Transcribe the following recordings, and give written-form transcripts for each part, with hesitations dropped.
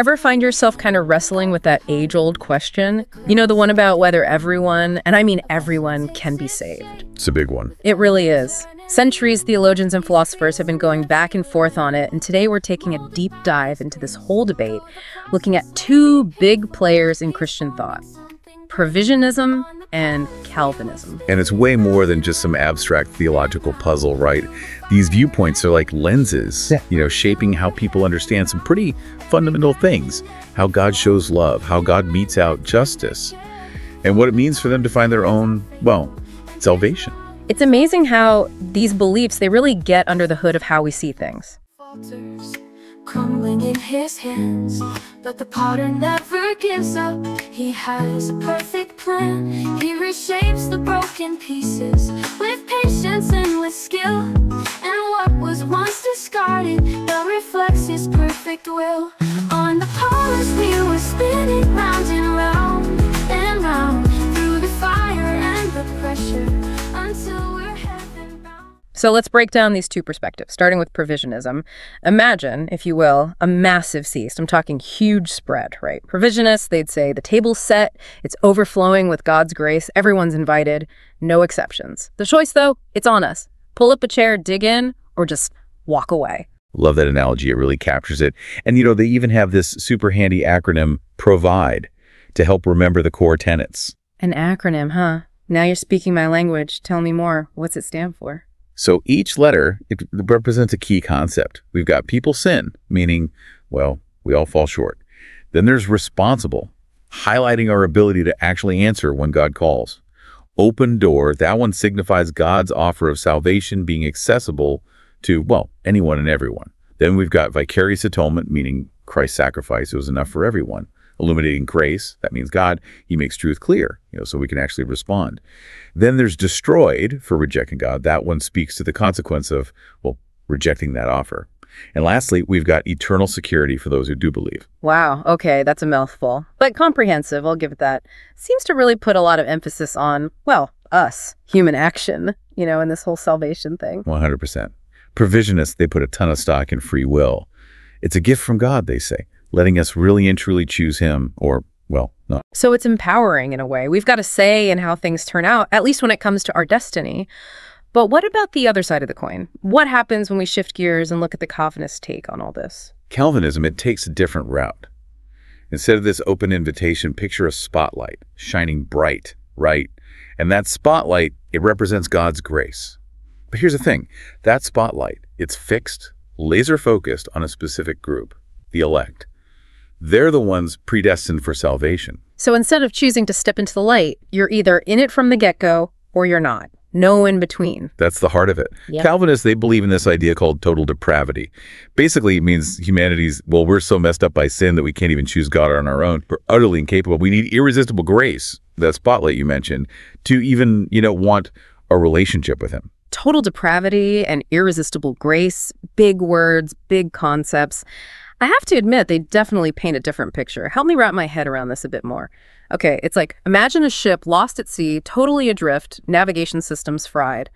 Ever find yourself kind of wrestling with that age-old question? You know, the one about whether everyone, and I mean everyone, can be saved. It's a big one. It really is. Centuries, theologians and philosophers have been going back and forth on it, and today we're taking a deep dive into this whole debate, looking at two big players in Christian thought: Provisionism and Calvinism. And it's way more than just some abstract theological puzzle, right? These viewpoints are like lenses, yeah, shaping how people understand some pretty fundamental things: how God shows love, how God metes out justice, and what it means for them to find their own, well, salvation. It's amazing how these beliefs, they really get under the hood of how we see things. Crumbling in his hands, but the potter never gives up. He has a perfect plan. He reshapes the broken pieces with patience and with skill, and what was once discarded now reflects his perfect will. On the polished wheel we're spinning round and round through the fire and the pressure until we're So let's break down these two perspectives, starting with Provisionism. Imagine, if you will, a massive feast. I'm talking huge spread, right? Provisionists, they'd say the table's set, it's overflowing with God's grace, everyone's invited, no exceptions. The choice, though, it's on us. Pull up a chair, dig in, or just walk away. Love that analogy. It really captures it. And, they even have this super handy acronym, PROVIDE, to help remember the core tenets. An acronym, huh? Now you're speaking my language. Tell me more. What's it stand for? So each letter, it represents a key concept. We've got people sin, meaning, well, we all fall short. Then there's responsible, highlighting our ability to actually answer when God calls. Open door, that one signifies God's offer of salvation being accessible to, well, anyone and everyone. Then we've got vicarious atonement, meaning Christ's sacrifice was enough for everyone. Illuminating grace, that means God, he makes truth clear, so we can actually respond. Then there's destroyed for rejecting God. That one speaks to the consequence of, well, rejecting that offer. And lastly, we've got eternal security for those who do believe. Wow, okay, that's a mouthful, but comprehensive, I'll give it that. Seems to really put a lot of emphasis on, well, us, human action, and this whole salvation thing. 100%. Provisionists, they put a ton of stock in free will. It's a gift from God, they say, letting us really and truly choose him or, well, not. So it's empowering in a way. We've got a say in how things turn out, at least when it comes to our destiny. But what about the other side of the coin? What happens when we shift gears and look at the Calvinist take on all this? Calvinism, it takes a different route. Instead of this open invitation, picture a spotlight shining bright, right? And that spotlight, it represents God's grace. But here's the thing, that spotlight, it's fixed, laser focused on a specific group, the elect. They're the ones predestined for salvation. So instead of choosing to step into the light, you're either in it from the get-go or you're not. No in between. That's the heart of it. Yep. Calvinists, they believe in this idea called total depravity. Basically, it means humanity's, well, we're so messed up by sin that we can't even choose God on our own. We're utterly incapable. We need irresistible grace, that spotlight you mentioned, to even, want a relationship with him. Total depravity and irresistible grace, big words, big concepts. I have to admit, they definitely paint a different picture. Help me wrap my head around this a bit more. Okay, it's like, imagine a ship lost at sea, totally adrift, navigation systems fried.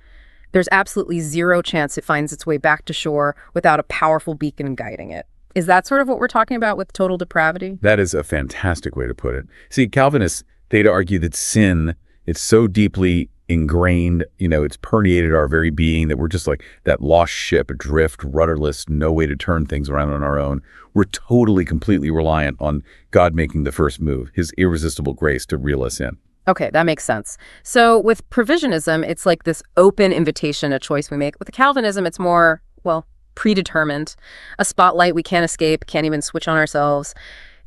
There's absolutely zero chance it finds its way back to shore without a powerful beacon guiding it. Is that sort of what we're talking about with total depravity? That is a fantastic way to put it. See, Calvinists, they'd argue that sin, it's so deeply ingrained, it's permeated our very being that we're just like that lost ship adrift, rudderless, no way to turn things around on our own. We're totally, completely reliant on God making the first move, his irresistible grace to reel us in. Okay, that makes sense. So with Provisionism, it's like this open invitation, a choice we make. With Calvinism, it's more, well, predetermined, a spotlight we can't escape, can't even switch on ourselves.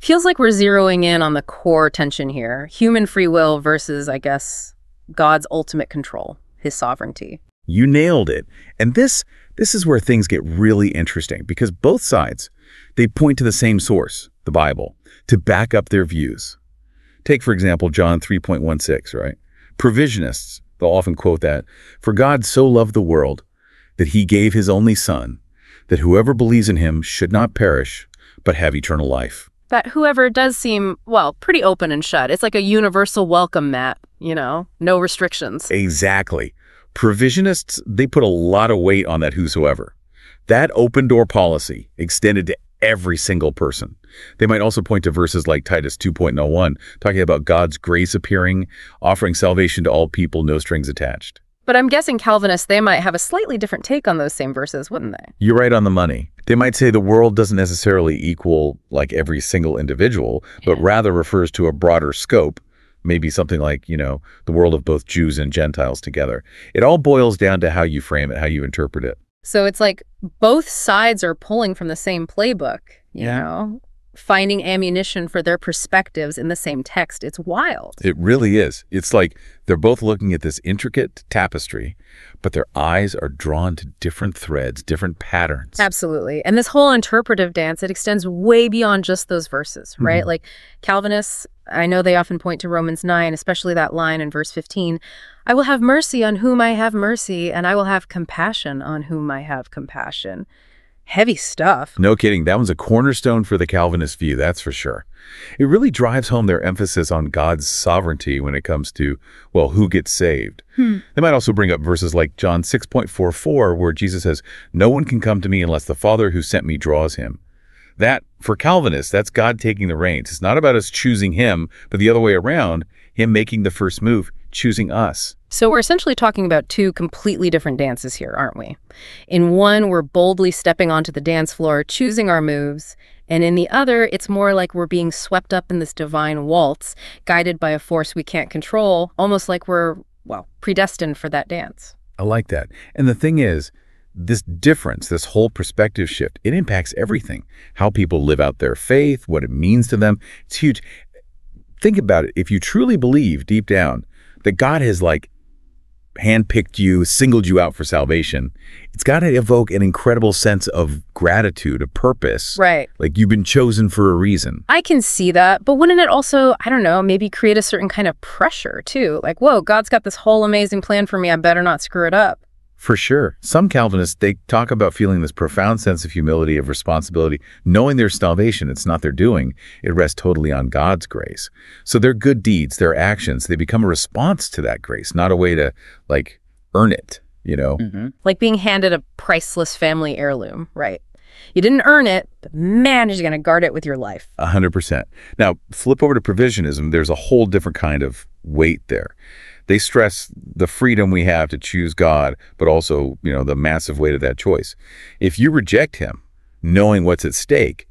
Feels like we're zeroing in on the core tension here, human free will versus, I guess, God's ultimate control, his sovereignty. You nailed it. And this is where things get really interesting, because both sides, they point to the same source, the Bible, to back up their views. Take, for example, John 3.16, right? Provisionists, they'll often quote that, "For God so loved the world that he gave his only son, that whoever believes in him should not perish, but have eternal life." That whoever does seem, well, pretty open and shut. It's like a universal welcome mat, no restrictions. Exactly. Provisionists, they put a lot of weight on that whosoever. That open door policy extended to every single person. They might also point to verses like Titus 2.01, talking about God's grace appearing, offering salvation to all people, no strings attached. But I'm guessing Calvinists, they might have a slightly different take on those same verses, wouldn't they? You're right on the money. They might say the world doesn't necessarily equal like every single individual, but rather refers to a broader scope, maybe something like, you know, the world of both Jews and Gentiles together. It all boils down to how you frame it, how you interpret it. So it's like both sides are pulling from the same playbook, you know, finding ammunition for their perspectives in the same text. It's wild. It really is. It's like they're both looking at this intricate tapestry, but their eyes are drawn to different threads, different patterns. Absolutely. And this whole interpretive dance, it extends way beyond just those verses, right? Like Calvinists, I know they often point to Romans 9, especially that line in verse 15, "I will have mercy on whom I have mercy, and I will have compassion on whom I have compassion." Heavy stuff. No kidding. That one's a cornerstone for the Calvinist view, that's for sure. It really drives home their emphasis on God's sovereignty when it comes to, well, who gets saved. They might also bring up verses like John 6.44, where Jesus says, "No one can come to me unless the Father who sent me draws him." That, for Calvinists, that's God taking the reins. It's not about us choosing him, but the other way around, him making the first move, choosing us. So we're essentially talking about two completely different dances here, aren't we? In one, we're boldly stepping onto the dance floor, choosing our moves, and in the other, it's more like we're being swept up in this divine waltz, guided by a force we can't control, almost like we're, well, predestined for that dance. I like that. And the thing is, this difference, this whole perspective shift, it impacts everything. How people live out their faith, what it means to them. It's huge. Think about it. If you truly believe deep down that God has like handpicked you, singled you out for salvation, it's got to evoke an incredible sense of gratitude, of purpose. Right. Like you've been chosen for a reason. I can see that, but wouldn't it also, I don't know, maybe create a certain kind of pressure too? Like, whoa, God's got this whole amazing plan for me. I better not screw it up. For sure. Some Calvinists, they talk about feeling this profound sense of humility, of responsibility, knowing their salvation. It's not their doing. It rests totally on God's grace. So their good deeds, their actions, they become a response to that grace, not a way to, like, earn it, you know? Like being handed a priceless family heirloom, right? You didn't earn it, but man, you're going to guard it with your life. 100%. Now, flip over to Provisionism. There's a whole different kind of weight there. They stress the freedom we have to choose God, but also, you know, the massive weight of that choice. If you reject him, knowing what's at stake,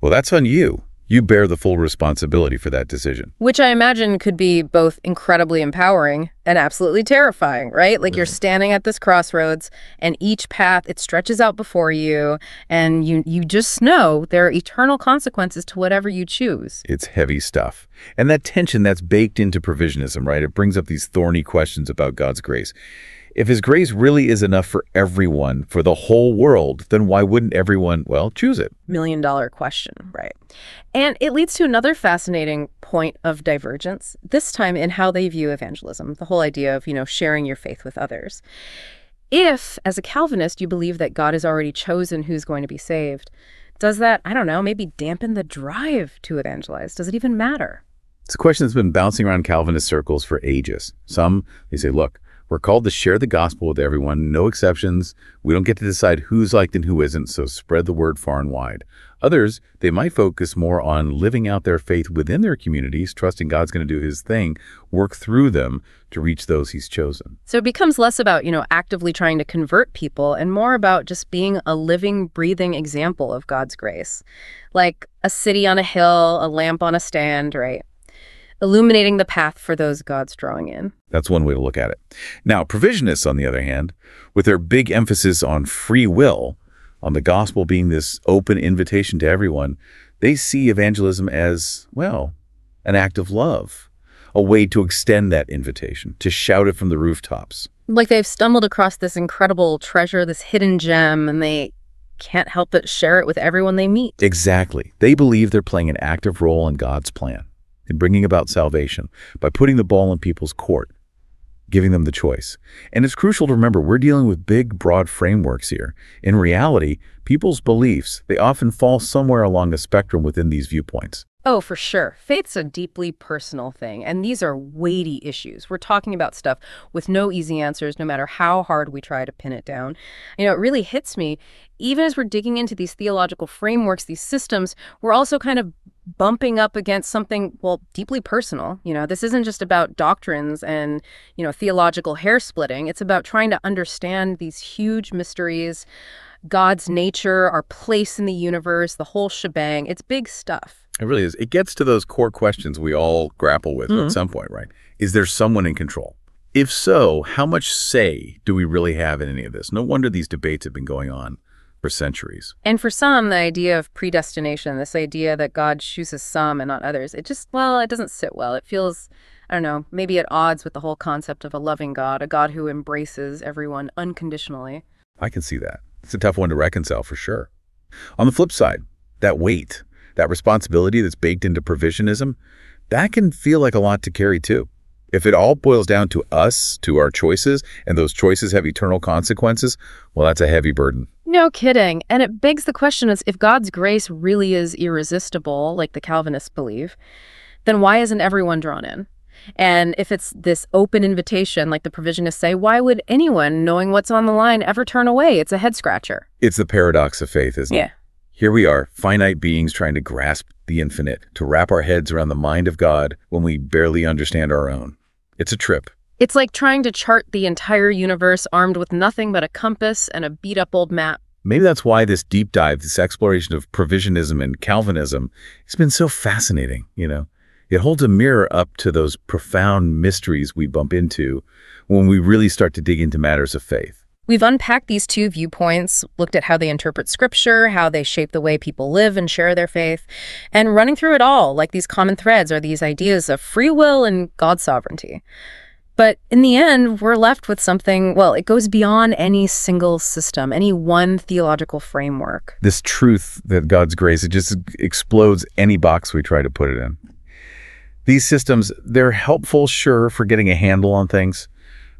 well, that's on you. You bear the full responsibility for that decision. Which I imagine could be both incredibly empowering and absolutely terrifying, right? Like you're standing at this crossroads and each path, it stretches out before you and you just know there are eternal consequences to whatever you choose. It's heavy stuff. And that tension that's baked into Provisionism, right? It brings up these thorny questions about God's grace. If his grace really is enough for everyone, for the whole world, then why wouldn't everyone, well, choose it? $1 million question, right? And it leads to another fascinating point of divergence, this time in how they view evangelism, the whole idea of, you know, sharing your faith with others. If, as a Calvinist, you believe that God has already chosen who's going to be saved, does that, I don't know, maybe dampen the drive to evangelize? Does it even matter? It's a question that's been bouncing around Calvinist circles for ages. Some, they say, look, we're called to share the gospel with everyone, no exceptions. We don't get to decide who's liked and who isn't, so spread the word far and wide. Others, they might focus more on living out their faith within their communities, trusting God's going to do his thing, work through them to reach those he's chosen. So it becomes less about, you know, actively trying to convert people and more about just being a living, breathing example of God's grace. Like a city on a hill, a lamp on a stand, right? Illuminating the path for those God's drawing in. That's one way to look at it. Now, Provisionists, on the other hand, with their big emphasis on free will, on the gospel being this open invitation to everyone, they see evangelism as, well, an act of love, a way to extend that invitation, to shout it from the rooftops. Like they've stumbled across this incredible treasure, this hidden gem, and they can't help but share it with everyone they meet. Exactly. They believe they're playing an active role in God's plan, in bringing about salvation, by putting the ball in people's court, giving them the choice. And it's crucial to remember, we're dealing with big, broad frameworks here. In reality, people's beliefs, they often fall somewhere along the spectrum within these viewpoints. Oh, for sure. Faith's a deeply personal thing, and these are weighty issues. We're talking about stuff with no easy answers, no matter how hard we try to pin it down. You know, it really hits me, even as we're digging into these theological frameworks, these systems, we're also kind of bumping up against something, well, deeply personal. You know, this isn't just about doctrines and, you know, theological hair splitting. It's about trying to understand these huge mysteries, God's nature, our place in the universe, the whole shebang. It's big stuff. It really is. It gets to those core questions we all grapple with at some point, right? Is there someone in control? If so, how much say do we really have in any of this? No wonder these debates have been going on for centuries. And for some, the idea of predestination, this idea that God chooses some and not others, it just, well, it doesn't sit well. It feels, I don't know, maybe at odds with the whole concept of a loving God, a God who embraces everyone unconditionally. I can see that. It's a tough one to reconcile for sure. On the flip side, that weight, that responsibility that's baked into provisionism, that can feel like a lot to carry too. If it all boils down to us, to our choices, and those choices have eternal consequences, well, that's a heavy burden. No kidding. And it begs the question is, if God's grace really is irresistible, like the Calvinists believe, then why isn't everyone drawn in? And if it's this open invitation, like the provisionists say, why would anyone, knowing what's on the line, ever turn away? It's a head-scratcher. It's the paradox of faith, isn't it? Yeah. Here we are, finite beings trying to grasp the infinite, to wrap our heads around the mind of God when we barely understand our own. It's a trip. It's like trying to chart the entire universe armed with nothing but a compass and a beat-up old map. Maybe that's why this deep dive, this exploration of Provisionism and Calvinism, it's been so fascinating, you know. It holds a mirror up to those profound mysteries we bump into when we really start to dig into matters of faith. We've unpacked these two viewpoints, looked at how they interpret Scripture, how they shape the way people live and share their faith, and running through it all, like these common threads, are these ideas of free will and God's sovereignty. But in the end, we're left with something, well, it goes beyond any single system, any one theological framework. This truth that God's grace, it just explodes any box we try to put it in. These systems, they're helpful, sure, for getting a handle on things,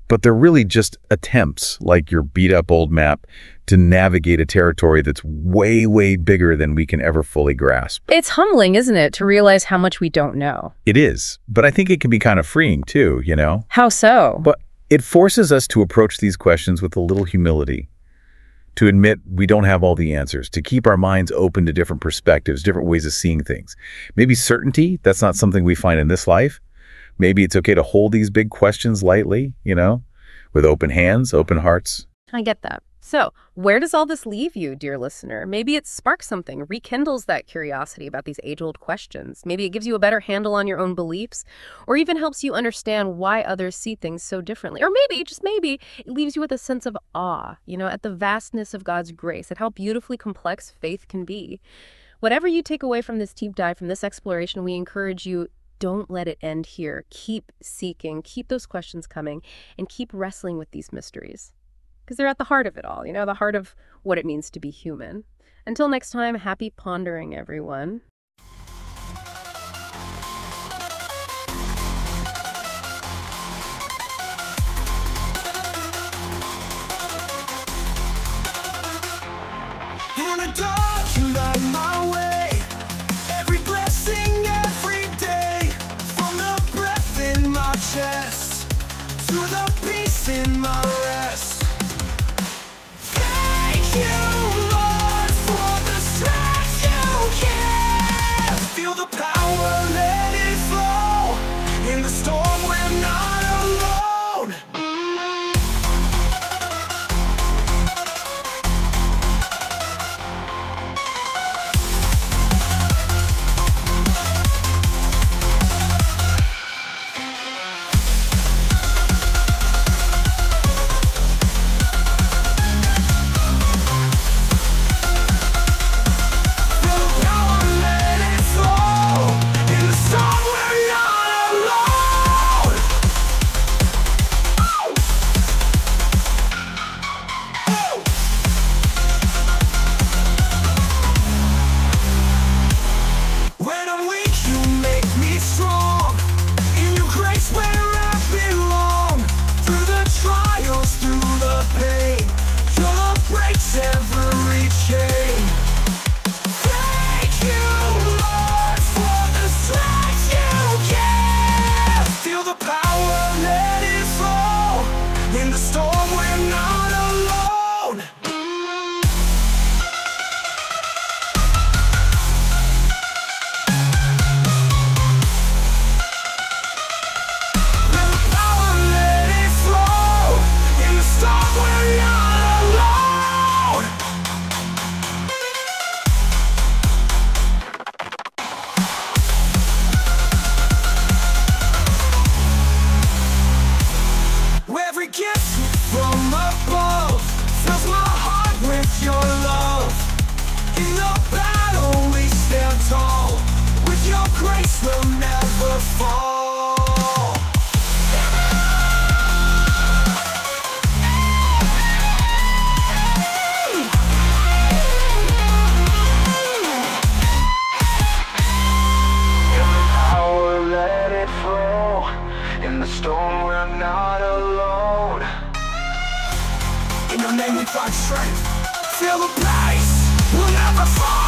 but they're really just attempts, like your beat-up old map, to navigate a territory that's way, way bigger than we can ever fully grasp. It's humbling, isn't it, to realize how much we don't know? It is, but I think it can be kind of freeing, too, you know? How so? But it forces us to approach these questions with a little humility, to admit we don't have all the answers, to keep our minds open to different perspectives, different ways of seeing things. Maybe certainty, that's not something we find in this life. Maybe it's okay to hold these big questions lightly, you know, with open hands, open hearts. I get that. So where does all this leave you, dear listener? Maybe it sparks something, rekindles that curiosity about these age-old questions. Maybe it gives you a better handle on your own beliefs, or even helps you understand why others see things so differently. Or maybe, just maybe, it leaves you with a sense of awe, you know, at the vastness of God's grace, at how beautifully complex faith can be. Whatever you take away from this deep dive, from this exploration, we encourage you, don't let it end here. Keep seeking, keep those questions coming, and keep wrestling with these mysteries. Because they're at the heart of it all, you know, the heart of what it means to be human. Until next time, happy pondering, everyone. stone, we're not alone. In your name we find strength, fill the place, we'll never fall.